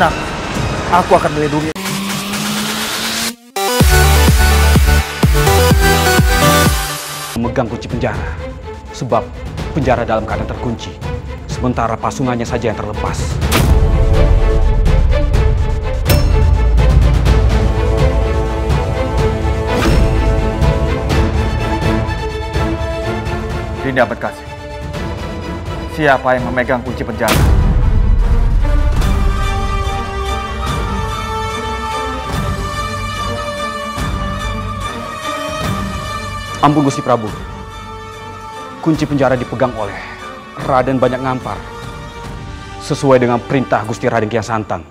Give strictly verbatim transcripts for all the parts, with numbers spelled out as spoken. tenang, aku akan melindungi. Memegang kunci penjara, sebab penjara dalam keadaan terkunci, sementara pasungannya saja yang terlepas. Dinda Berkasih, siapa yang memegang kunci penjara? Ampun Gusti Prabu, kunci penjara dipegang oleh Raden Banyak Ngampar sesuai dengan perintah Gusti Raden Kian Santang.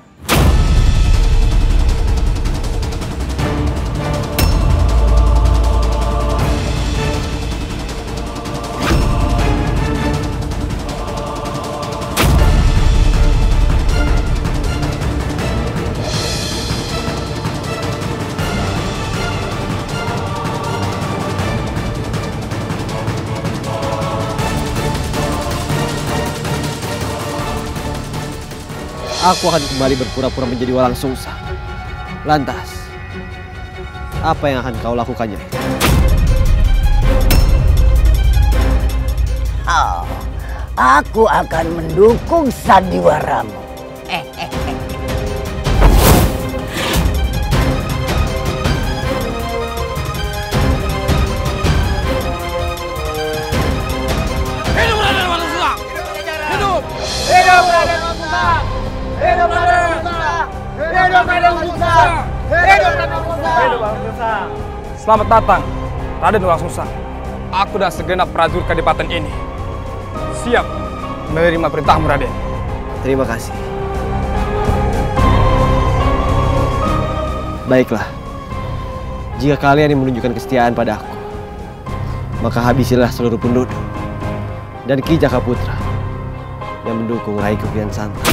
Aku akan kembali berpura-pura menjadi Walang Sungsang. Lantas, apa yang akan kau lakukannya? Oh, aku akan mendukung sandiwaramu. Eh, eh, eh. Hidup Raden Walang Sungsang! Hidup! Hidup Raden Walang Sungsang! Hidup Raden Susang! Hidup Raden Susang! Hidup Raden Susang! Hidup Raden Susang! Selamat datang, Raden Ola Susang. Aku dan segenap prajurit kadipaten ini siap menerima perintahmu, Raden. Terima kasih. Baiklah, jika kalian yang menunjukkan kesetiaan pada aku, maka habisilah seluruh penduduk dan Ki Jaka Putra yang mendukung Rai Kian Santang.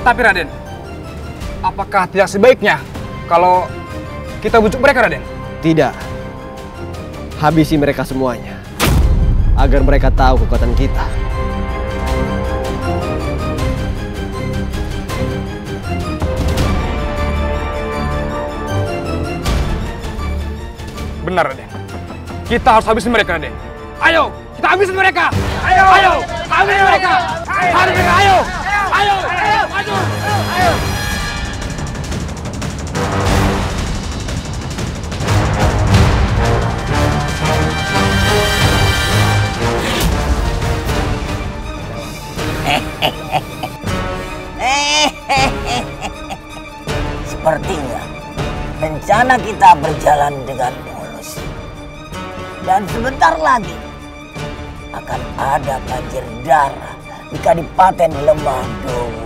Tapi Raden, apakah tidak sebaiknya kalau kita bujuk mereka, Raden? Tidak. Habisi mereka semuanya, agar mereka tahu kekuatan kita. Benar, Raden. Kita harus habisi mereka, Raden. Ayo, kita habisi mereka! Ayo, ayo, habisi mereka! Habisi mereka, ayo! Ayo, ayo, maju, ayo. Sepertinya rencana kita berjalan dengan mulus, dan sebentar lagi akan ada banjir darah di Kadipaten Lembah Dobur.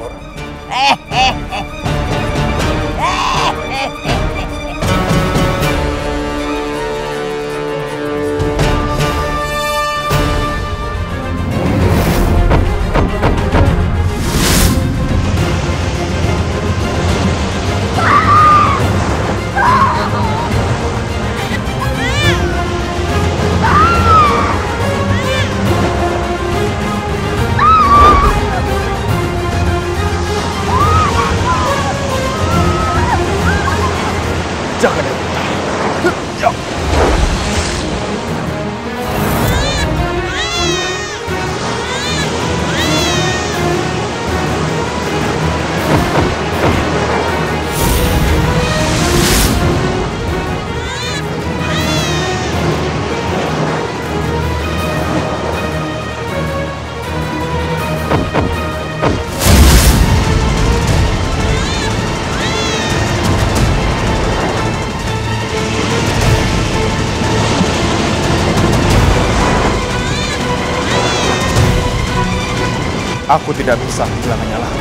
Aku tidak bisa kehilangannya lagi.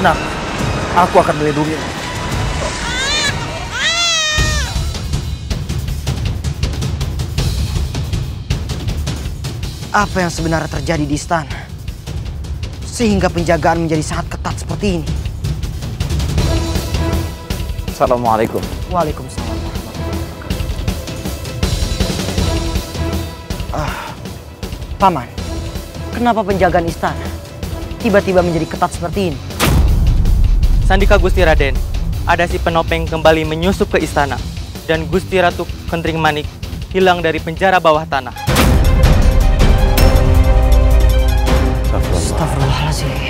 Nah, aku akan melindungi. Apa yang sebenarnya terjadi di istana sehingga penjagaan menjadi sangat ketat seperti seperti ini. Assalamualaikum. Waalaikumsalam. Ah, Paman, kenapa penjagaan istana tiba-tiba menjadi ketat seperti ini? Sandika Gusti Raden, ada si penopeng kembali menyusup ke istana, dan Gusti Ratu Kentring Manik hilang dari penjara bawah tanah. Astagfirullahaladzim.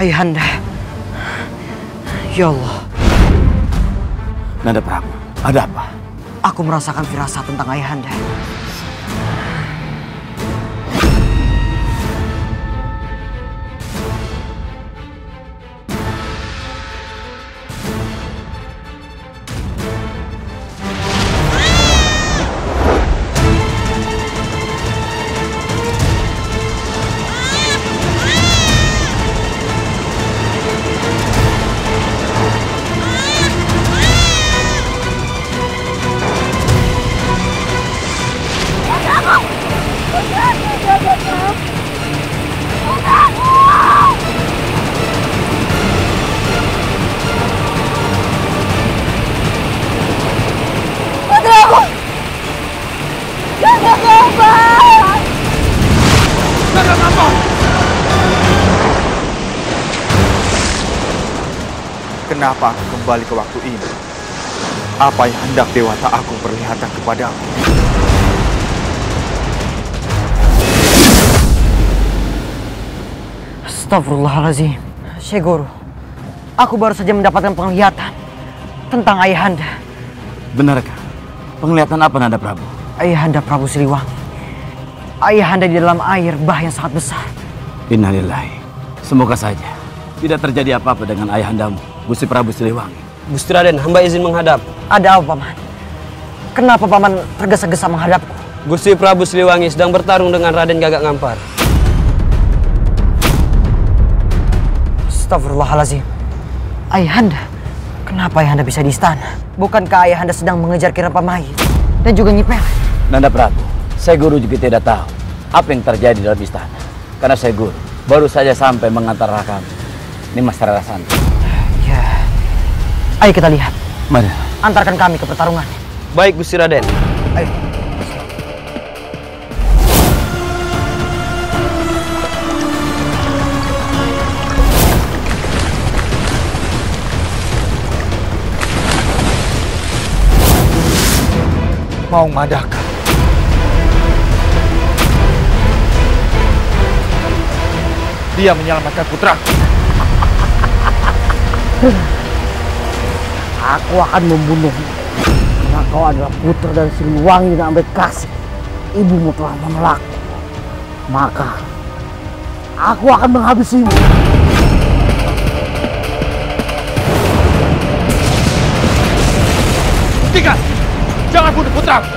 Ayahanda, ya Allah. Nanda Prabu, ada apa? Aku merasakan firasat tentang ayahanda. Kenapa aku kembali ke waktu ini? Apa yang hendak Dewata Agung perlihatkan kepadaku? Astagfirullahaladzim. Syekh Guru, aku baru saja mendapatkan penglihatan tentang ayahanda. Benarkah? Penglihatan apa, Nanda Prabu? Ayahanda Prabu Siliwangi. Ayahanda di dalam air bah yang sangat besar. Innalillahi. Semoga saja tidak terjadi apa-apa dengan ayahandamu, Gusti Prabu Siliwangi. Gusti Raden, hamba izin menghadap. Ada apa, Paman? Kenapa Paman tergesa-gesa menghadapku? Gusti Prabu Siliwangi sedang bertarung dengan Raden Gagak Ngampar. Astagfirullahaladzim. Ayahanda, kenapa ayahanda bisa di istana? Bukankah ayahanda sedang mengejar Kirapa Mahir dan juga Nyi Pelet? Nanda Prabu, saya guru juga tidak tahu apa yang terjadi dalam istana. Karena saya guru baru saja sampai mengantar rakam Nimas Rara Santang. Ayo kita lihat. Mana? Antarkan kami ke pertarungan. Baik, Gusti Raden. Ayo. Mau madaka. Dia menyelamatkan putraku. Aku akan membunuhmu, karena kau adalah putra dari Siliwangi dan Ambedkasi. Ibumu telah menolakku, maka aku akan menghabisimu. Tiga, jangan bunuh putraku.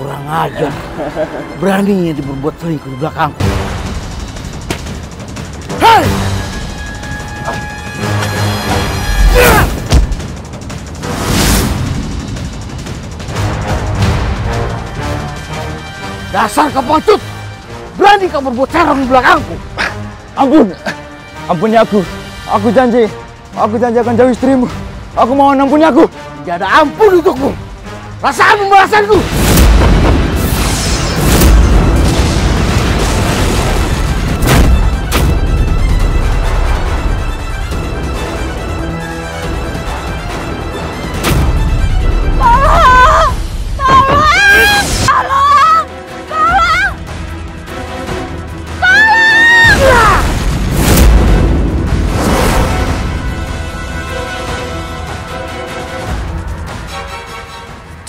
Kurang ajar, beraninya diperbuat selingkuh di belakangku. Hei! Dasar kepacut, berani kamu berbuat serong di belakangku. Ampun, ampuni aku. Aku janji, aku janji akan jauh istrimu. Aku mohon ampuni aku. Tidak ada ampun untukmu. Rasakan pembalasanku.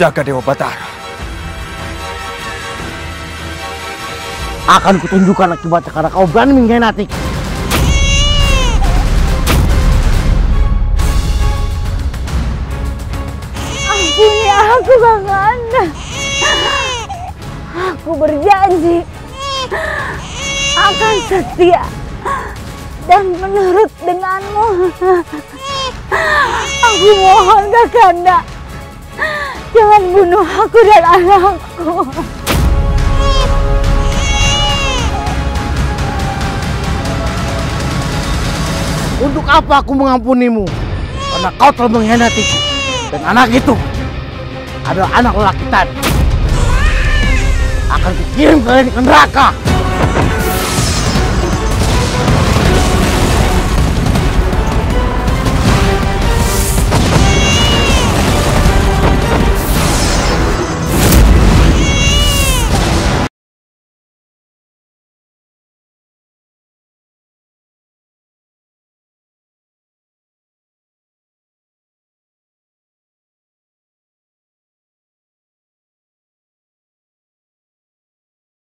jaga Dewa Batara. Akan kutunjukkan akibatnya karena kau berani mengkhianatiku. Ampuni aku, Kang Anda. Aku berjanji akan setia dan menurut denganmu. Aku mohon, Kakanda, jangan bunuh aku dan anakku. Untuk apa aku mengampunimu? Karena kau telah mengkhianatiku. Dan anak itu adalah anak lelaki tadi. Akan kukirim kalian ke neraka.